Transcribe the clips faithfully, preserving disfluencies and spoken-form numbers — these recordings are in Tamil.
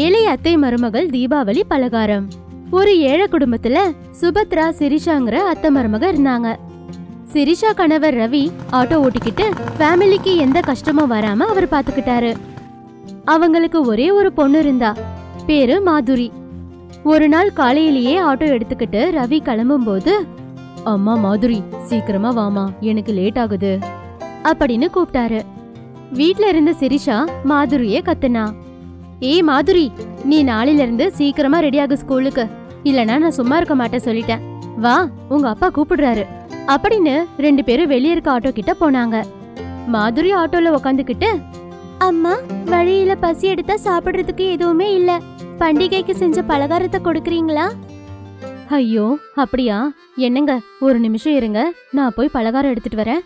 ஏழை அத்தை மருமகள் தீபாவளி பலகாரம். ஒரு ஏழை குடும்பத்துல சுபத்ரா, சிரிஷாங்கிற அத்தை மருமக இருந்தாங்க. சிரிஷா கணவர் ரவி ஆட்டோ ஓட்டிக்கிட்டு ஃபேமிலிக்கு எந்த கஷ்டமும் வராம அவர் பாத்துக்கிட்டாரு. அவங்களுக்கு ஒரே ஒரு பொண்ணு இருந்தா, பேரு மாதுரி. ஒரு நாள் காலையிலேயே ஆட்டோ எடுத்துக்கிட்டு ரவி கிளம்பும் போது, அம்மா மாதுரி சீக்கிரமா வாமா, எனக்கு லேட் ஆகுது அப்படின்னு கூப்பிட்டாரு. வீட்ல இருந்த சிரிஷா மாதுரியே கத்துனா, ஏய் மாதுரி, நீ நாளையில இருந்து சீக்கிரமா ரெடியாக ஸ்கூலுக்கு, இல்லனா நான் சும்மா இருக்க மாட்டேன் சொல்லிட்டேன். வா, உங்க அப்பா கூப்பிடுறாரு அப்படின்னு ரெண்டு பேரும் வெளியே இருக்க ஆட்டோ கிட்ட போனாங்க. மாதுரி ஆட்டோல உக்காந்துக்கிட்டு, அம்மா வழியில பசி எடுத்தா சாப்பிடுறதுக்கு எதுவுமே இல்ல, பண்டிகைக்கு செஞ்ச பலகாரத்தை கொடுக்கறீங்களா? ஐயோ அப்படியா, என்னங்க ஒரு நிமிஷம் இருங்க, நான் போய் பலகாரம் எடுத்துட்டு வரேன்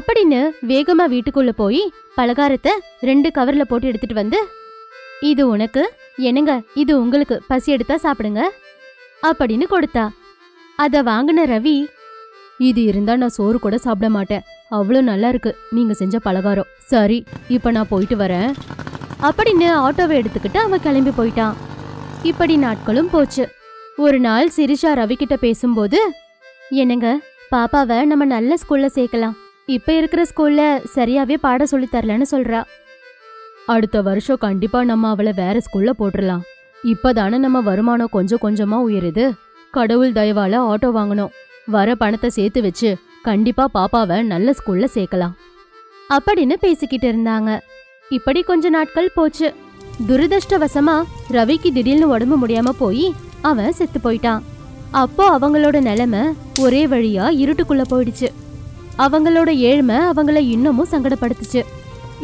அப்படின்னு வேகமா வீட்டுக்குள்ள போய் பலகாரத்தை ரெண்டு கவர்ல போட்டு எடுத்துட்டு வந்து, இது உனக்கு, என்னங்க இது உங்களுக்கு, பசி எடுத்தா சாப்பிடுங்க அப்படின்னு கொடுத்தா. அத வாங்கின ரவி, இது இருந்தா நான் சோறு கூட சாப்பிட மாட்டேன், அவ்வளோ நல்லா இருக்கு நீங்க செஞ்ச பலகாரம், சரி இப்ப நான் போயிட்டு வரேன் அப்படின்னு ஆட்டோவை எடுத்துக்கிட்டு அவன் கிளம்பி போயிட்டான். இப்படி நாட்களும் போச்சு. ஒரு நாள் சிரிஷா ரவி கிட்ட பேசும்போது, என்னங்க பாப்பாவை நம்ம நல்ல ஸ்கூல்ல சேர்க்கலாம், இப்ப இருக்கிற ஸ்கூல்ல சரியாவே பாட சொல்லி தரலன்னு சொல்றா, அடுத்த வருஷம் கண்டிப்பா நம்ம அவளை வேற ஸ்கூல்ல போட்டுடலாம், இப்பதானே நம்ம வருமானம் கொஞ்சம் கொஞ்சமா உயருது, கடவுள் தயவால ஆட்டோ வாங்கணும், வர பணத்தை சேர்த்து வச்சு கண்டிப்பா பாப்பாவை நல்ல ஸ்கூல்ல சேர்க்கலாம் அப்படின்னு பேசிக்கிட்டு இருந்தாங்க. இப்படி கொஞ்ச நாட்கள் போச்சு. துரதிருஷ்டவசமா ரவிக்கு திடீர்னு உடம்பு முடியாம போய் அவன் செத்து போயிட்டான். அப்போ அவங்களோட நிலைமை ஒரே வழியா இருட்டுக்குள்ள போயிடுச்சு. அவங்களோட ஏழ்மை அவங்கள இன்னமும் சங்கடப்படுத்துச்சு.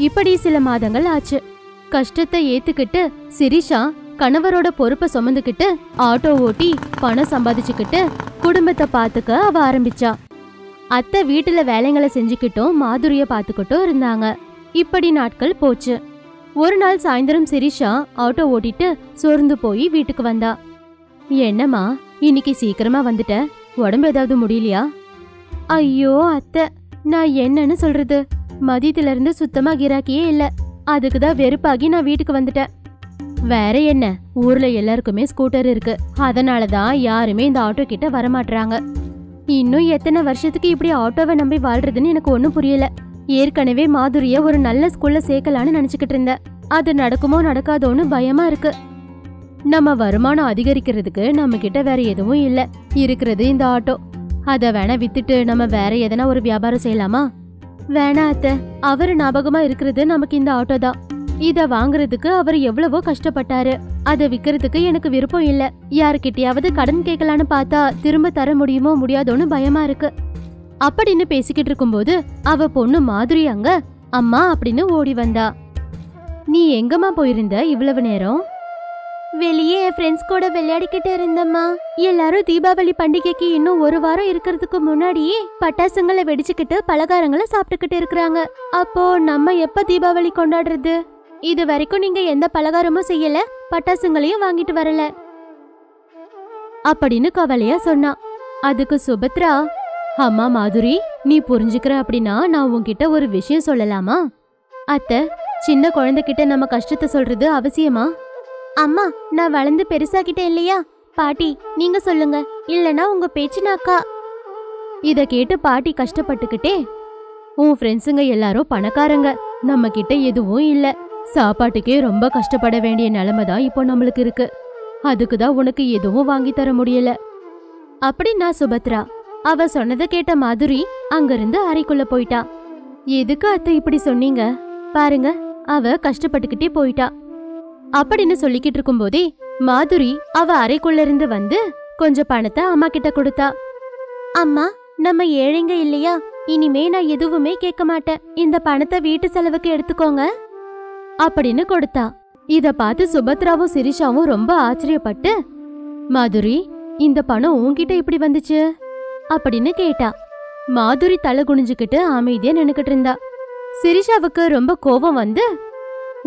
இப்படி சில மாதங்கள் ஆச்சு. கஷ்டத்தை ஏத்துக்கிட்டு சிரிஷா கணவரோட பொறுப்பை சுமந்துக்கிட்டு ஆட்டோ ஓட்டி பணம் சம்பாதிச்சுக்கிட்டு குடும்பத்தை பாத்துக்க அவ ஆரம்பிச்சா. அத்தை வீட்டுல வேலைங்களை செஞ்சுக்கிட்டும் மாதுரிய பாத்துக்கிட்டும் இருந்தாங்க. இப்படி நாட்கள் போச்சு. ஒரு நாள் சாயந்தரம் சிரிஷா ஆட்டோ ஓட்டிட்டு சோர்ந்து போய் வீட்டுக்கு வந்தா. என்னம்மா இன்னைக்கு சீக்கிரமா வந்துட்ட, உடம்பு ஏதாவது முடியலையா? ஐயோ அத்தை, நான் என்னன்னு சொல்றது, மதியத்துல இருந்து சுத்தமா கிராக்கியே இல்ல, அதுக்குதான் வெறுப்பாகி நான் வீட்டுக்கு வந்துட்டேன். வேற என்ன, ஊர்ல எல்லாருக்குமே ஸ்கூட்டர் இருக்கு, அதனாலதான் யாருமே இந்த ஆட்டோ கிட்ட வரமாட்டாங்க. இன்னும் எத்தனை வருஷத்துக்கு இப்படி ஆட்டோவை நம்பி வாழ்றதுன்னு எனக்கு ஒன்னும் புரியல. ஏற்கனவே மாதுரிய ஒரு நல்ல ஸ்கூல்ல சேர்க்கலான்னு நினைச்சுக்கிட்டு இருந்தேன், அது நடக்குமோ நடக்காதோன்னு பயமா இருக்கு. நம்ம வருமானம் அதிகரிக்கிறதுக்கு நம்ம கிட்ட வேற எதுவும் இல்ல, இருக்கிறது இந்த ஆட்டோ, அதை வேணா வித்துட்டு நம்ம வேற எதனா ஒரு வியாபாரம் செய்யலாமா? வேணா அத்தை, அவரு ஞாபகமா இருக்கிறது நமக்கு இந்த ஆட்டோ தான், இத வாங்குறதுக்கு அவர் எவ்வளவோ கஷ்டப்பட்டாரு, அதை விக்கிறதுக்கு எனக்கு விருப்பம் இல்ல, யாருக்கிட்டையாவது கடன் கேட்கலான்னு பார்த்தா திரும்ப தர முடியுமோ முடியாதோன்னு பயமா இருக்கு அப்படின்னு பேசிக்கிட்டு இருக்கும்போது அவ பொண்ணு மாதுரி அங்க அம்மா அப்படின்னு ஓடி வந்தா. நீ எங்கம்மா போயிருந்த இவ்வளவு நேரம்? வெளியே என் ஃப்ரெண்ட்ஸ் கூட விளையாடிக்கிட்டு இருந்தம்மா, எல்லாரும் தீபாவளி பண்டிகைக்கு இன்னும் ஒரு வாரம் இருக்கிறதுக்கு முன்னாடியே பட்டாசுங்களை வெடிச்சுக்கிட்டு பலகாரங்களை சாப்பிட்டுக்கிட்டு இருக்கிறாங்க, அப்போ நம்ம எப்ப தீபாவளி கொண்டாடுறது? இது வரைக்கும் நீங்க எந்த பலகாரமும் செய்யல, பட்டாசுங்களையும் வாங்கிட்டு வரல அப்படின்னு கவலையா சொன்னா. அதுக்கு சுபத்ரா, அம்மா மாதுரி நீ புரிஞ்சுக்கிற அப்படின்னா நான் உன்கிட்ட ஒரு விஷயம் சொல்லலாமா? அத்தை, சின்ன குழந்தைகிட்ட நம்ம கஷ்டத்தை சொல்றது அவசியமா? அம்மா நான் வளர்ந்து பெருசாகிட்டேன் இல்லையா, பாட்டி நீங்க சொல்லுங்க, இல்லனா உங்க பேச்சினாக்கா. இத கேட்டு பாட்டி கஷ்டப்பட்டுக்கிட்டே, உன் ஃப்ரெண்ட்ஸுங்க எல்லாரும் பணக்காரங்க, நம்ம கிட்ட எதுவும் இல்ல, சாப்பாட்டுக்கே ரொம்ப கஷ்டப்பட வேண்டிய நிலைமை தான் இப்போ நம்மளுக்கு இருக்கு, அதுக்குதான் உனக்கு எதுவும் வாங்கி தர முடியல அப்படின்னா சுபத்ரா. அவ சொன்னதை கேட்ட மாதுரி அங்கிருந்து அறைக்குள்ள போயிட்டா. எதுக்கு அத்தை இப்படி சொன்னீங்க, பாருங்க அவ கஷ்டப்பட்டுக்கிட்டே போயிட்டா அப்படின்னு சொல்லிக்கிட்டு இருக்கும் போதே மாதுரி அவ அறைக்குள்ள இருந்து வந்து கொஞ்சம் பணத்தை அம்மா கிட்ட கொடுத்தா. அம்மா நம்ம ஏழைங்க இல்லையா, இனிமே நான் எதுவுமே கேட்க மாட்டேன், இந்த பணத்தை வீட்டு செலவுக்கு எடுத்துக்கோங்க அப்படின்னு கொடுத்தா. இத பார்த்து சுபத்ராவும் சிரிஷாவும் ரொம்ப ஆச்சரியப்பட்டு, மாதுரி இந்த பணம் உன்கிட்ட இப்படி வந்துச்சு அப்படின்னு கேட்டா. மாதுரி தலை குனிஞ்சுக்கிட்டு அமைதியா நின்னுக்கிட்டு இருந்தா. சிரிஷாவுக்கு ரொம்ப கோபம் வந்து,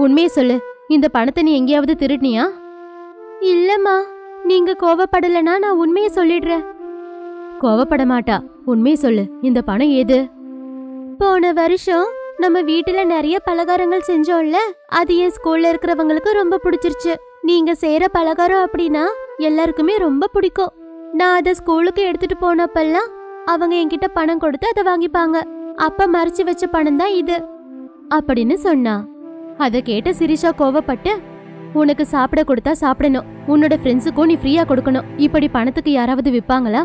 உண்மையை சொல்லு, இந்த பணத்தை நீ எங்கேயாவது திருட்டினியா? இல்லம்மா, நீங்க கோவப்படலனா நான் உண்மையை சொல்லிடுறேன். கோவப்பட மாட்டா, உண்மையை சொல்லு, இந்த பணம் ஏது? போன வருஷம் நம்ம வீட்டுல நிறைய பலகாரங்கள் செஞ்சோம்ல, அது என் ஸ்கூல்ல இருக்கிறவங்களுக்கு ரொம்ப பிடிச்சிருச்சு. நீங்க செய்யற பலகாரம் அப்படின்னா எல்லாருக்குமே ரொம்ப பிடிக்கும். நான் அதை ஸ்கூலுக்கு எடுத்துட்டு போனப்பெல்லாம் அவங்க என்கிட்ட பணம் கொடுத்து அதை வாங்கிப்பாங்க. அப்ப மறைச்சு வச்ச பணம் தான் இது அப்படின்னு சொன்னா. அதை கேட்ட சிரிஷா கோவப்பட்டு, உனக்கு சாப்பிட கொடுத்தா சாப்பிடணும், உன்னோட ஃப்ரெண்ட்ஸுக்கும் நீ ஃப்ரீயா கொடுக்கணும், இப்படி பணத்துக்கு யாராவது விற்பாங்களா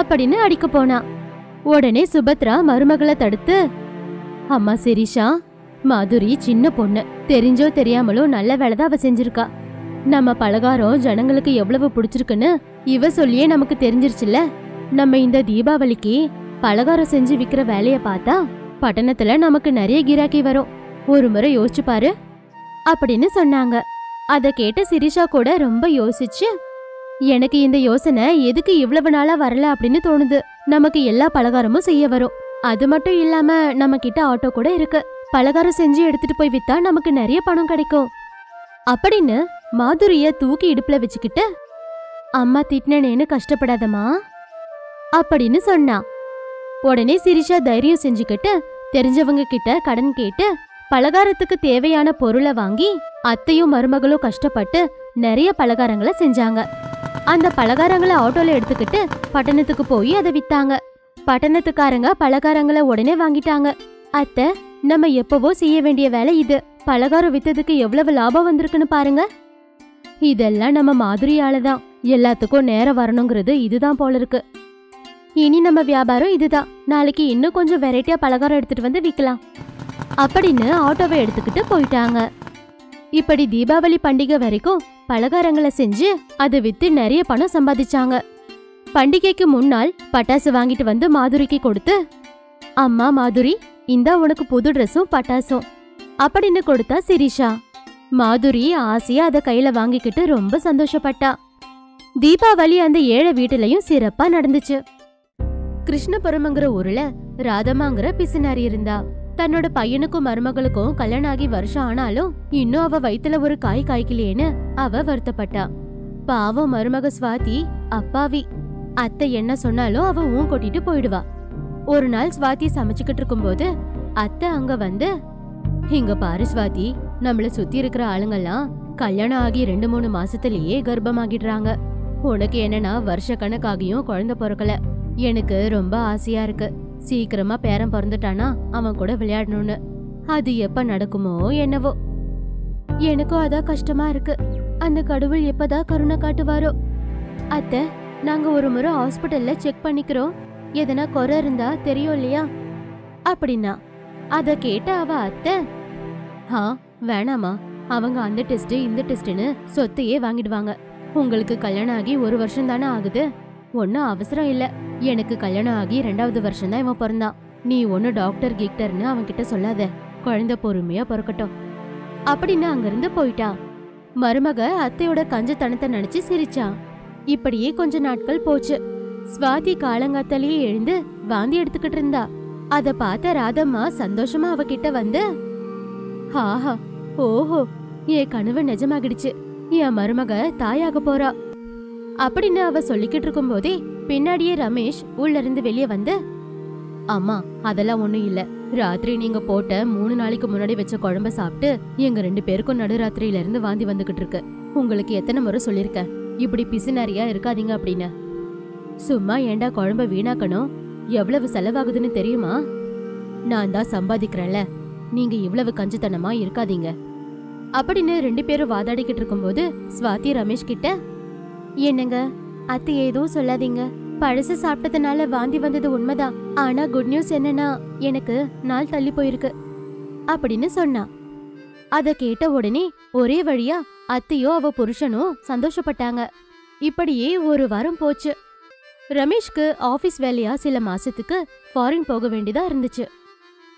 அப்படின்னு அடிக்க போனா. உடனே சுபத்ரா மருமகளை தடுத்து, அம்மா சிரிஷா, மாதுரி சின்ன பொண்ணு, தெரிஞ்சோ தெரியாமலோ நல்ல வேலை தான் அவ செஞ்சிருக்கா. நம்ம பலகாரம் ஜனங்களுக்கு எவ்வளவு பிடிச்சிருக்குன்னு இவ சொல்லியே நமக்கு தெரிஞ்சிருச்சுல. நம்ம இந்த தீபாவளிக்கு பலகாரம் செஞ்சு விற்கிற வேலைய பார்த்தா பட்டணத்துல நமக்கு நிறைய கிராக்கி வரும். ஒரு முறை யோசிச்சு பாரு அப்படின்னு சொன்னாங்க. அதை கேட்ட சிரிஷா கூட ரொம்ப யோசிச்சு, எனக்கு இந்த யோசனை எதுக்கு இவ்வளவு நாளா வரல அப்படின்னு தோணுது. நமக்கு எல்லா பலகாரமும் செய்ய வரும், அது மட்டும் இல்லாம நம்ம கிட்ட ஆட்டோ கூட இருக்கு. பலகாரம் செஞ்சு எடுத்துட்டு போய் வித்தா நமக்கு நிறைய பணம் கிடைக்கும் அப்படின்னு மாதுரிய தூக்கி இடுப்புல வச்சுக்கிட்டு, அம்மா திட்டினேன்னு கஷ்டப்படாதம்மா அப்படின்னு சொன்னா. உடனே சிரிஷா தைரியம் செஞ்சுக்கிட்டு தெரிஞ்சவங்க கிட்ட கடன் கேட்டு பலகாரத்துக்கு தேவையான பொருளை வாங்கி அத்தையும் மருமகளும் கஷ்டப்பட்டு நிறைய பலகாரங்களை செஞ்சாங்க. அந்த பலகாரங்களை ஆட்டோல எடுத்துக்கிட்டு பட்டணத்துக்கு போய் அதை வித்தாங்க. பட்டணத்துக்காரங்க பலகாரங்களை உடனே வாங்கிட்டாங்க. அத்தை, நம்ம எப்பவோ செய்ய வேண்டிய வேலை இது, பலகாரம் வித்ததுக்கு எவ்வளவு லாபம் வந்திருக்குன்னு பாருங்க. இதெல்லாம் நம்ம மாதுரியால தான், எல்லாத்துக்கும் நேரம் வரணுங்கிறது இதுதான் போல இருக்கு. இனி நம்ம வியாபாரம் இதுதான், நாளைக்கு இன்னும் கொஞ்சம் வெரைட்டியா பலகாரம் எடுத்துட்டு வந்து விற்கலாம் அப்படின்னு ஆட்டோவை எடுத்துக்கிட்டு போயிட்டாங்க. இப்படி தீபாவளி பண்டிகை வரைக்கும் பலகாரங்களை செஞ்சு அதை வித்து நிறைய பணம் சம்பாதிச்சாங்க. பண்டிகைக்கு முன்னால் பட்டாசு வாங்கிட்டு வந்து மாதுரிக்கு கொடுத்து, அம்மா மாதுரி, இந்தா உனக்கு புது ட்ரெஸ்ஸும் பட்டாசும் அப்படின்னு கொடுத்தா சிரிஷா. மாதுரி ஆசையா அதை கையில வாங்கிக்கிட்டு ரொம்ப சந்தோஷப்பட்டா. தீபாவளி அந்த ஏழை வீட்டுலயும் சிறப்பா நடந்துச்சு. கிருஷ்ணபுரம்ங்கிற ஊர்ல ராதமாங்கிற பிசுனாரி இருந்தா. தன்னோட பையனுக்கும் மருமகளுக்கும் கல்யாணம் ஆகி வருஷம் ஆனாலும் இன்னும் அவ வயித்துல ஒரு காய் காய்க்கலையேன்னு அவ வருத்தப்பட்டா. பாவம் மருமக சுவாதி அப்பாவி, அத்தை என்ன சொன்னாலும் அவ ஊன் கொட்டிட்டு போயிடுவா. ஒரு நாள் சுவாதி சமைச்சுக்கிட்டு இருக்கும் போது அத்தை அங்க வந்து, இங்க பாரு சுவாதி, நம்மள சுத்தி இருக்கிற ஆளுங்கெல்லாம் கல்யாணம் ஆகி ரெண்டு மூணு மாசத்துலயே கர்ப்பமாகிடுறாங்க. உனக்கு என்னன்னா வருஷ கணக்காகியும் குழந்தை பிறக்கல. எனக்கு ரொம்ப ஆசையா இருக்கு, சீக்கிரமா பேரன் பிறந்துட்டானா அவன் கூட விளையாடணும்னு. அது எப்ப நடக்குமோ என்னவோ, எனக்கும் அதான் கஷ்டமா இருக்கு. அந்த கடவுள் எப்பதான் கருணை காட்டுவாரோ. அத்தை, நாங்க ஒரு முறை ஹாஸ்பிட்டல்ல செக் பண்ணிக்கிறோம், எதனா குறை இருந்தா தெரியும் இல்லையா அப்படின்னா. அதை கேட்ட அவ அத்தை, ஆ வேணாமா, அவங்க அந்த டெஸ்ட் இந்த டெஸ்ட்னு சொத்தையே வாங்கிடுவாங்க. உங்களுக்கு கல்யாணம் ஆகி ஒரு வருஷம் தானே ஆகுது, ஒன்னும் அவசரம் இல்ல. எனக்கு கல்யாணம் ஆகி ரெண்டாவது வருஷம் தான் இவன் பிறந்தான். நீ ஒன்னு டாக்டர் கிக்டர்னு அவன்கிட்ட சொல்லாத, குழந்தை பொறுமையா பிறக்கட்டும் அப்படின்னு அங்கிருந்து போயிட்டா. மருமக அத்தையோட கஞ்சத்தனத்தை நினைச்சு சிரிச்சா. இப்படியே கொஞ்ச நாட்கள் போச்சு. சுவாதி காலங்காத்தாலேயே எழுந்து வாந்தி எடுத்துக்கிட்டு இருந்தா. அத பார்த்த ராதம்மா சந்தோஷமா அவகிட்ட வந்து, ஆஹா ஓஹோ, என் கனவு நிஜமாகிடுச்சு, என் மருமக தாயாக போறா அப்படின்னு அவ சொல்லிக்கிட்டு இருக்கும் போதே பின்னாடியே ரமேஷ் உள்ள இருந்து வெளியே வந்து, அம்மா அதெல்லாம் ஒண்ணும் இல்ல, ராத்திரி நீங்க போட்ட மூணு நாளைக்கு முன்னாடி வச்ச குழம்ப சாப்பிட்டு எங்க ரெண்டு பேருக்கும் நடுராத்திரியில இருந்து வாந்தி வந்துகிட்டு இருக்கு. உங்களுக்கு எத்தனை முறை சொல்லிருக்கேன், இப்படி பிசுனாரியா இருக்காதீங்க அப்படின்னு. சும்மா ஏண்டா குழம்ப வீணாக்கணும், எவ்வளவு செலவாகுதுன்னு தெரியுமா? நான் தான் சம்பாதிக்கிறேன்ல, நீங்க இவ்வளவு கஞ்சத்தனமா இருக்காதீங்க அப்படின்னு ரெண்டு பேரும் வாதாடிக்கிட்டு இருக்கும்போது சுவாதி ரமேஷ் கிட்ட, என்னங்க அத்தை ஏதோ சொல்லாதீங்க, பழசு சாப்பிட்டதுனால வாந்தி வந்தது உண்மைதான், ஆனா குட் நியூஸ் என்னன்னா எனக்கு நாள் தள்ளி போயிருக்கு அப்படின்னு சொன்னா. அதை கேட்ட உடனே ஒரே வழியா அத்தையோ அவ புருஷனும் சந்தோஷப்பட்டாங்க. இப்படியே ஒரு வாரம் போச்சு. ரமேஷ்க்கு ஆஃபீஸ் வேலையா சில மாசத்துக்கு ஃபாரின் போக வேண்டியதா இருந்துச்சு.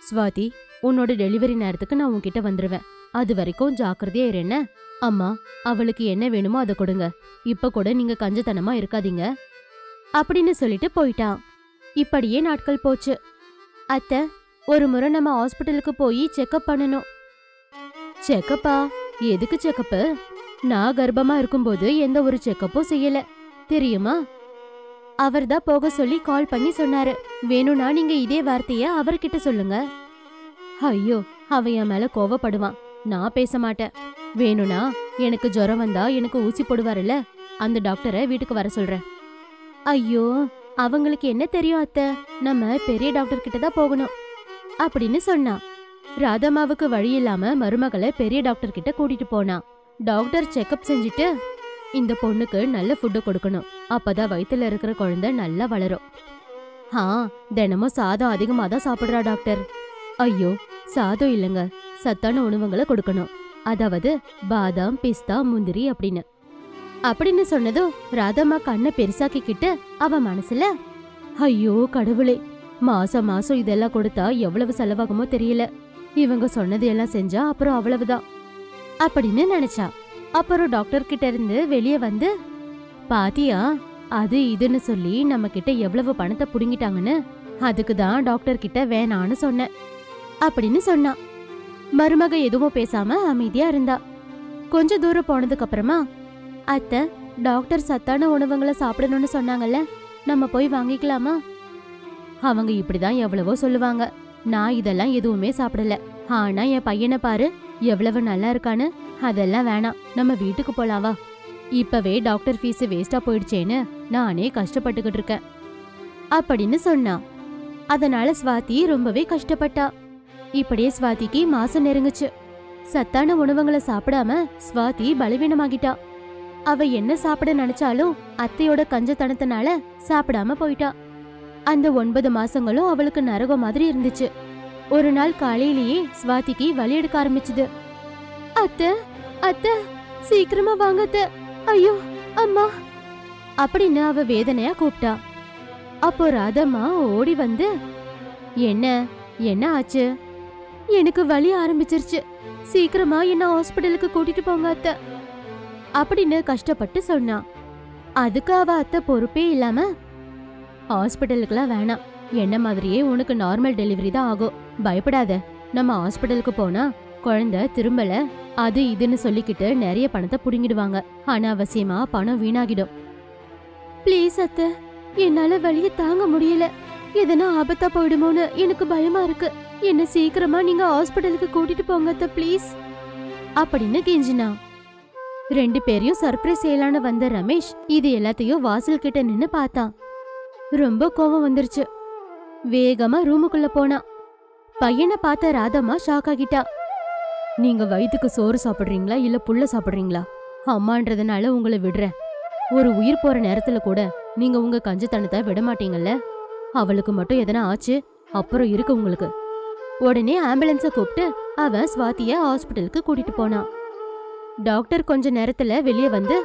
சுவாதி, உன்னோட டெலிவரி நேரத்துக்கு நான் உன்கிட்ட வந்துருவேன், அது வரைக்கும் ஜாக்கிரதையா இரு என்ன. அம்மா, அவளுக்கு என்ன வேணுமோ அதை கொடுங்க, இப்ப கூட நீங்க கஞ்சத்தனமா இருக்காதீங்க அப்படின்னு சொல்லிட்டு போயிட்டான். இப்படியே நாட்கள் போச்சு. அத்தை, ஒரு முறை நம்ம ஹாஸ்பிட்டலுக்கு போய் செக்அப் பண்ணணும். செக்கப்பா? எதுக்கு செக்கப்பு? நான் கர்ப்பமா இருக்கும்போது எந்த ஒரு செக்கப்பும் செய்யல தெரியுமா? அவர் தான் போக சொல்லி கால் பண்ணி சொன்னாரு. வேணும்னா நீங்க இதே வார்த்தைய அவர்கிட்ட சொல்லுங்க. ஐயோ, அவன் என் மேல கோவப்படுவான், நான் பேச மாட்டேன். வேணும்னா எனக்கு ஜுரம் வந்தா எனக்கு ஊசி போடுவாருல்ல, அந்த டாக்டரை வீட்டுக்கு வர சொல்றேன். ஐயோ, அவங்களுக்கு என்ன தெரியும் அத்தை, நம்ம பெரிய டாக்டர் கிட்ட தான் போகணும் அப்படின்னு சொன்னா. ராதம்மாவுக்கு வழி இல்லாம மருமகளை பெரிய டாக்டர் கிட்ட கூட்டிட்டு போனா. டாக்டர் செக்அப் செஞ்சுட்டு இந்த பொண்ணுக்கு நல்ல ஃபுட்டு கொடுக்கணும், அப்பதான் வயிற்றுல இருக்கிற குழந்தை நல்லா வளரும். ஆ, தினமும் சாதம் அதிகமாக தான் சாப்பிட்றா டாக்டர். ஐயோ, சாதம் இல்லைங்க, சத்தான உணவுங்களை கொடுக்கணும், அதாவது பாதாம், பிஸ்தா, முந்திரி அப்படின்னு அப்படின்னு சொன்னதும் ராதம்மா கண்ணை பெருசாக்கிக்கிட்டு அவ மனசுல, ஐயோ கடவுளே, மாசம் மாசம் இதெல்லாம் கொடுத்தா எவ்வளவு செலவாகுமோ தெரியல, இவங்க சொன்னதையெல்லாம் செஞ்சா அப்புறம் அவ்வளவுதான் அப்படின்னு நினைச்சா. அப்புறம் டாக்டர் கிட்ட இருந்து வெளியே வந்து, பாத்தியா அது இதுன்னு சொல்லி நம்ம கிட்ட எவ்வளவு பணத்தை புடுங்கிட்டாங்கன்னு, அதுக்கு தான் டாக்டர் கிட்ட வேணான்னு சொன்னேன் அப்படின்னு சொன்னா. மருமக எதுவும் பேசாம அமைதியா இருந்தா. கொஞ்ச தூரம் போனதுக்கு அப்புறமா, அத்தை டாக்டர் சத்தான உணவுங்களை சாப்பிடணும்னு சொன்னாங்கல்ல, நம்ம போய் வாங்கிக்கலாமா? அவங்க இப்படிதான் எவ்வளவோ சொல்லுவாங்க, நான் இதெல்லாம் எதுவுமே சாப்பிடல, ஆனா என் பையனை பாரு எவ்வளவு நல்லா இருக்கான்னு, அதெல்லாம் வேணாம், நம்ம வீட்டுக்கு போலாவா, இப்பவே டாக்டர் ஃபீஸ் வேஸ்டா போயிடுச்சேன்னு நானே கஷ்டப்பட்டுக்கிட்டு இருக்கேன் அப்படின்னு சொன்னா. அதனால ஸ்வாதி ரொம்பவே கஷ்டப்பட்டா. இப்படியே ஸ்வாதிக்கு மாசம் நெருங்குச்சு. சத்தான உணவுங்களை சாப்பிடாம ஸ்வாதி பலவீனமாகிட்டா. அவ என்ன சாப்பிட நினைச்சாலும் அத்தையோட கஞ்சத்தனத்தினால சாப்பிடாம போயிட்டா. அந்த ஒன்பது மாசங்களும் அவளுக்கு நரக மாதிரி இருந்துச்சு. ஒரு நாள் காலையிலேயே ஸ்வாதிக்கு வலி எடுக்க ஆரம்பிச்சுது. அத்தை அத்தை சீக்கிரமா வாங்க அத்தை, ஐயோ அம்மா அப்படின்னு அவ வேதனையா கூப்பிட்டா. அப்போ ராதம்மா ஓடி வந்து, என்ன என்ன ஆச்சு? எனக்கு வலி ஆரம்பிச்சிருச்சு, சீக்கிரமா என்ன ஹாஸ்பிட்டலுக்கு கூட்டிட்டு போங்க அத்தை அப்படின்னு கஷ்டப்பட்டு சொன்னா. அதுக்கு அவ அத்தை பொறுப்பே இல்லாம, ஹாஸ்பிட்டலுக்குலாம் வேணாம், என்ன மாதிரியே உனக்கு நார்மல் டெலிவரி தான் ஆகும், பயப்படாத, நம்ம ஹாஸ்பிட்டலுக்கு போனா குழந்தை திரும்பல, அது இதுன்னு சொல்லிக்கிட்டு நிறைய பணத்தை புடுங்கிடுவாங்க, அனாவசியமா பணம் வீணாகிடும். பிளீஸ் அத்தை, என்னால வலியை தாங்க முடியல, எதனா ஆபத்தா போயிடுமோன்னு எனக்கு பயமா இருக்கு, என்ன சீக்கிரமா நீங்க ஹாஸ்பிட்டலுக்கு கூட்டிட்டு போங்க அத்தை பிளீஸ் அப்படின்னு கெஞ்சினா. ரெண்டு பேரையும் சர்ப்ரைஸ் செய்யலான்னு வந்த ரமேஷ் இது எல்லாத்தையும் வாசல் கிட்ட நின்னு பார்த்தான். ரொம்ப கோபம் வந்துருச்சு. வேகமா ரூமுக்குள்ள போனா. பையனை பார்த்த ராதம்மா ஷாக் ஆகிட்டா. நீங்க வயிற்றுக்கு சோறு சாப்பிட்றீங்களா இல்ல புல்ல சாப்பிட்றீங்களா? அம்மான்றதுனால உங்களை விடுறேன், ஒரு உயிர் போற நேரத்துல கூட நீங்க உங்க கஞ்சத்தனத்தை விட மாட்டீங்கல்ல, அவளுக்கு மட்டும் எதனா ஆச்சு அப்புறம் இருக்கு உங்களுக்கு. உடனே ஆம்புலன்ஸை கூப்பிட்டு அவன் ஸ்வாதிய ஹாஸ்பிட்டலுக்கு கூட்டிட்டு போனான். டாக்டர் கொஞ்ச நேரத்துல வெளியே வந்து,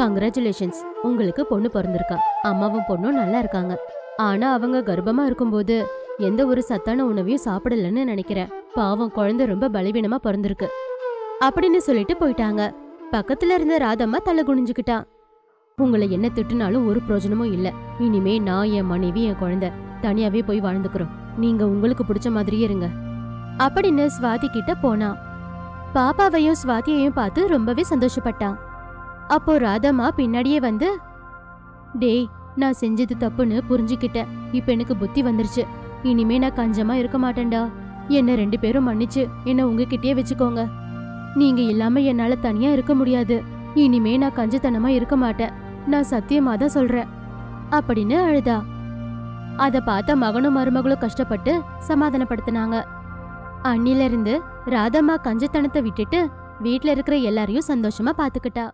கங்க்ராச்சுலேஷன்ஸ், உங்களுக்கு பொண்ணு பிறந்திருக்கா, அம்மாவும் பொண்ணும் நல்லா இருக்காங்க, ஆனா அவங்க கர்ப்பமா இருக்கும்போது எந்த ஒரு சத்தான உணவையும் சாப்பிடலன்னு நினைக்கிறேன், பாவம் குழந்தை ரொம்ப பலவீனமா பிறந்திருக்கு அப்படின்னு சொல்லிட்டு போயிட்டாங்க. பக்கத்துல இருந்த ராதம்மா தலை குனிஞ்சுக்கிட்டான். உங்களை என்ன திட்டுனாலும் ஒரு பிரயோஜனமும் இல்லை, இனிமே நான், என் மனைவி, என் குழந்தை தனியாவே போய் வாழ்ந்துக்கிறோம், நீங்க உங்களுக்கு பிடிச்ச மாதிரியே இருங்க அப்படின்னு ஸ்வாதி கிட்ட போனா. பாப்பாவையும் ஸ்வாதியையும் பார்த்து ரொம்பவே சந்தோஷப்பட்டான். அப்போ ராதம்மா பின்னாடியே வந்து, டேய் நான் செஞ்சது தப்புன்னு புரிஞ்சுக்கிட்டேன், இப்ப எனக்கு புத்தி வந்துருச்சு, இனிமே நான் கஞ்சமா இருக்க மாட்டேன்டா, என்ன ரெண்டு பேரும் மன்னிச்சு என்ன உங்ககிட்டயே வச்சுக்கோங்க, நீங்க இல்லாம என்னால தனியா இருக்க முடியாது, இனிமே நான் கஞ்சத்தனமா இருக்க மாட்டேன், நான் சத்தியமா தான் சொல்றேன் அப்படின்னு அழுதா. அத பார்த்த மகனும் மருமகளும் கஷ்டப்பட்டு சமாதானப்படுத்தினாங்க. அன்னிலிருந்து ராதம்மா கஞ்சத்தனத்தை விட்டுட்டு வீட்டுல இருக்கிற எல்லாரையும் சந்தோஷமா பாத்துக்கிட்டா.